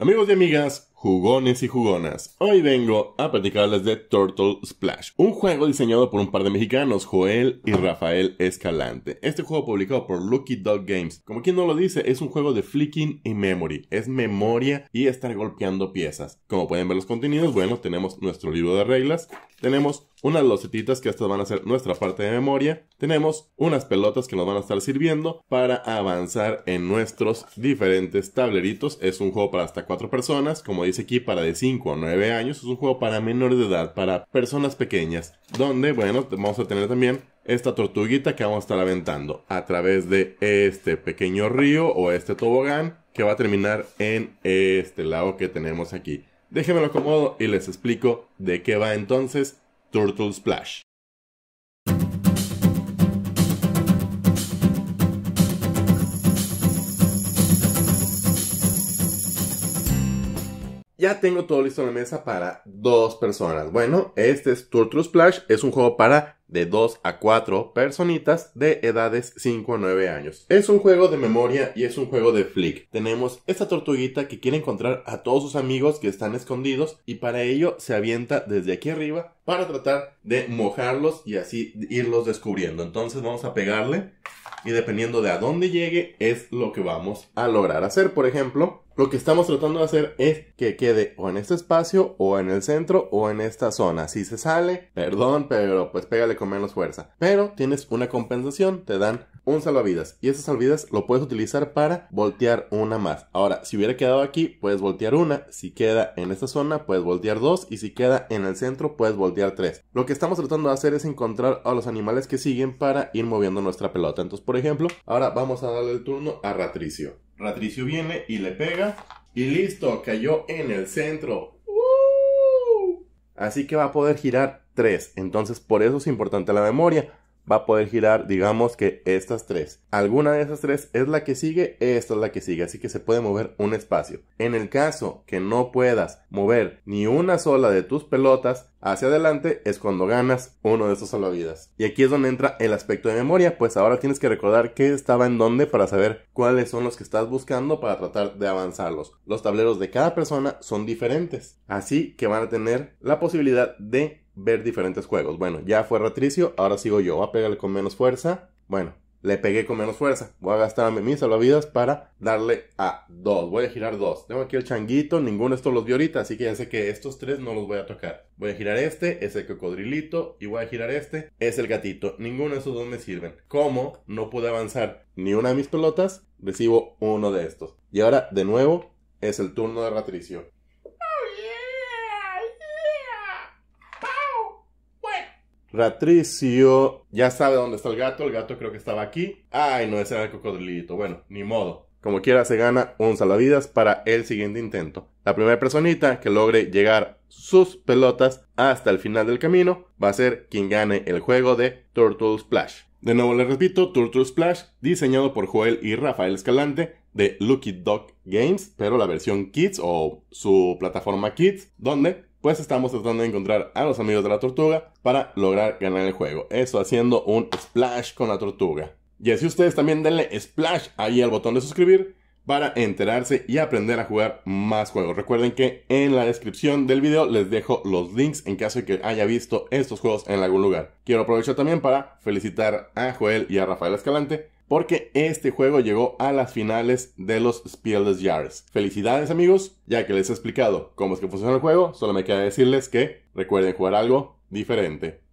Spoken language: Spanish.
Amigos y amigas, jugones y jugonas, hoy vengo a platicarles de Turtle Splash, un juego diseñado por un par de mexicanos, Joel y Rafael Escalante. Este juego publicado por Lucky Dog Games, como quien no lo dice, es un juego de flicking y memory, es memoria y estar golpeando piezas. Como pueden ver los contenidos, bueno, tenemos nuestro libro de reglas, tenemos unas losetitas que estas van a ser nuestra parte de memoria, tenemos unas pelotas que nos van a estar sirviendo para avanzar en nuestros diferentes tableritos. Es un juego para hasta 4 personas, como dice aquí, para de 5 a 9 años, es un juego para menores de edad, para personas pequeñas, donde, bueno, vamos a tener también esta tortuguita que vamos a estar aventando a través de este pequeño río o este tobogán que va a terminar en este lago que tenemos aquí. Déjenme lo acomodo y les explico de qué va entonces Turtle Splash. Ya tengo todo listo en la mesa para 2 personas. Bueno, este es Turtle Splash, es un juego para de 2 a 4 personitas de edades 5 a 9 años. Es un juego de memoria y es un juego de flick. Tenemos esta tortuguita que quiere encontrar a todos sus amigos que están escondidos y para ello se avienta desde aquí arriba para tratar de mojarlos y así irlos descubriendo. Entonces vamos a pegarle y dependiendo de a dónde llegue es lo que vamos a lograr hacer. Por ejemplo, lo que estamos tratando de hacer es que quede o en este espacio, o en el centro, o en esta zona. Si se sale, perdón, pero pues pégale con menos fuerza. Pero tienes una compensación, te dan un salvavidas. Y esas salvavidas lo puedes utilizar para voltear una más. Ahora, si hubiera quedado aquí, puedes voltear una. Si queda en esta zona, puedes voltear 2. Y si queda en el centro, puedes voltear 3. Lo que estamos tratando de hacer es encontrar a los animales que siguen para ir moviendo nuestra pelota. Entonces, por ejemplo, ahora vamos a darle el turno a Ratricio. Ratricio viene y le pega. Y listo, cayó en el centro. ¡Uh! Así que va a poder girar 3. Entonces por eso es importante la memoria. Va a poder girar, digamos que estas 3. Alguna de esas 3 es la que sigue, esta es la que sigue. Así que se puede mover un espacio. En el caso que no puedas mover ni una sola de tus pelotas hacia adelante, es cuando ganas uno de estos salvavidas. Y aquí es donde entra el aspecto de memoria, pues ahora tienes que recordar qué estaba en dónde para saber cuáles son los que estás buscando para tratar de avanzarlos. Los tableros de cada persona son diferentes, así que van a tener la posibilidad de ver diferentes juegos. Bueno, ya fue Ratricio, ahora sigo yo. Voy a pegarle con menos fuerza. Bueno, le pegué con menos fuerza. Voy a gastar mis salvavidas para darle a 2. Voy a girar 2. Tengo aquí el changuito. Ninguno de estos los vi ahorita, así que ya sé que estos 3 no los voy a tocar. Voy a girar este, es el cocodrilito. Y voy a girar este, es el gatito. Ninguno de esos 2 me sirven. Como no pude avanzar ni una de mis pelotas, recibo uno de estos. Y ahora, de nuevo, es el turno de Ratricio. Ratricio ya sabe dónde está el gato creo que estaba aquí. Ay, no, ese era el cocodrilito. Bueno, ni modo. Como quiera se gana un salvavidas para el siguiente intento. La primera personita que logre llegar sus pelotas hasta el final del camino va a ser quien gane el juego de Turtle Splash. De nuevo les repito, Turtle Splash, diseñado por Joel y Rafael Escalante de Lucky Dog Games, pero la versión Kids o su plataforma Kids, donde pues estamos tratando de encontrar a los amigos de la tortuga para lograr ganar el juego. Eso haciendo un splash con la tortuga. Y así ustedes también denle splash ahí al botón de suscribir para enterarse y aprender a jugar más juegos. Recuerden que en la descripción del video les dejo los links en caso de que haya visto estos juegos en algún lugar. Quiero aprovechar también para felicitar a Joel y a Rafael Escalante, porque este juego llegó a las finales de los Spiel des Jahres. Felicidades amigos, ya que les he explicado cómo es que funciona el juego, solo me queda decirles que recuerden jugar algo diferente.